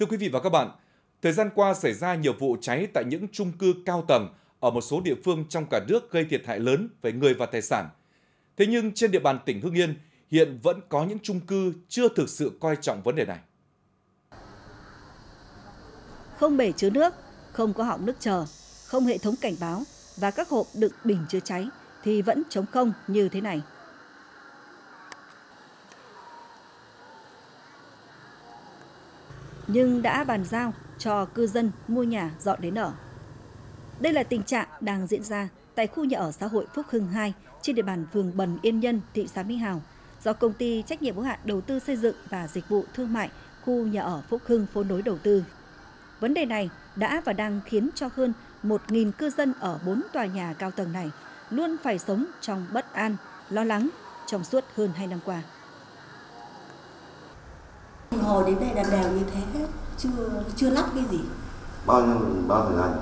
Thưa quý vị và các bạn, thời gian qua xảy ra nhiều vụ cháy tại những chung cư cao tầng ở một số địa phương trong cả nước gây thiệt hại lớn về người và tài sản. Thế nhưng trên địa bàn tỉnh Hưng Yên, hiện vẫn có những chung cư chưa thực sự coi trọng vấn đề này. Không bể chứa nước, không có họng nước chờ, không hệ thống cảnh báo và các hộp đựng bình chữa cháy thì vẫn trống không như thế này. Nhưng đã bàn giao cho cư dân mua nhà dọn đến ở. Đây là tình trạng đang diễn ra tại khu nhà ở xã hội Phúc Hưng 2 trên địa bàn phường Bần Yên Nhân, thị xã Mỹ Hào, do Công ty Trách nhiệm hữu hạn Đầu tư xây dựng và Dịch vụ Thương mại khu nhà ở Phúc Hưng phối nối đầu tư. Vấn đề này đã và đang khiến cho hơn 1.000 cư dân ở 4 tòa nhà cao tầng này luôn phải sống trong bất an, lo lắng trong suốt hơn 2 năm qua. Hồi đến đây là đều như thế hết, chưa lắp cái gì. Bao thời gian?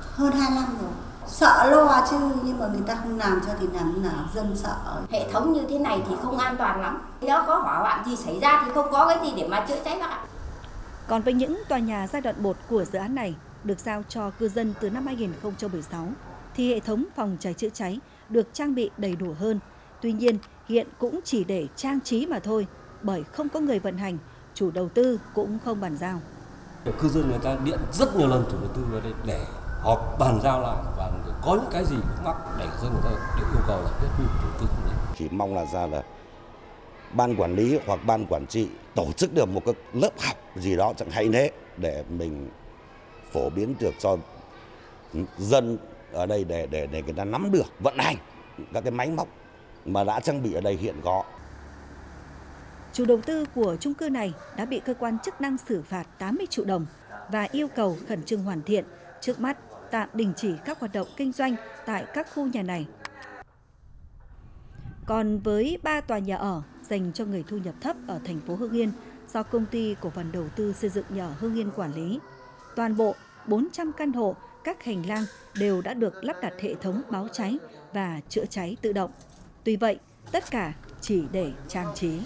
Hơn 2 năm rồi. Sợ lo chứ, nhưng mà người ta không làm cho thì làm nào, dân sợ. Hệ thống như thế này thì không an toàn lắm. Nếu có hỏa hoạn gì xảy ra thì không có cái gì để mà chữa cháy bác ạ. Còn với những tòa nhà giai đoạn 1 của dự án này được giao cho cư dân từ năm 2016 thì hệ thống phòng cháy chữa cháy được trang bị đầy đủ hơn. Tuy nhiên, hiện cũng chỉ để trang trí mà thôi, bởi không có người vận hành, chủ đầu tư cũng không bàn giao. Cư dân người ta điện rất nhiều lần chủ đầu tư vào đây để họp bàn giao lại, và có những cái gì cũng mắc để cư dân người ta để yêu cầu giải quyết, nhưng chủ tư không đến. Chỉ mong là ra là ban quản lý hoặc ban quản trị tổ chức được một cái lớp học gì đó chẳng hay thế để mình phổ biến được cho dân ở đây để người ta nắm được vận hành các cái máy móc mà đã trang bị ở đây hiện có. Chủ đầu tư của chung cư này đã bị cơ quan chức năng xử phạt 80 triệu đồng và yêu cầu khẩn trương hoàn thiện, trước mắt tạm đình chỉ các hoạt động kinh doanh tại các khu nhà này. Còn với 3 tòa nhà ở dành cho người thu nhập thấp ở thành phố Hương Yên do Công ty Cổ phần Đầu tư Xây dựng nhà ở Hương Yên quản lý, toàn bộ 400 căn hộ, các hành lang đều đã được lắp đặt hệ thống báo cháy và chữa cháy tự động. Tuy vậy, tất cả chỉ để trang trí.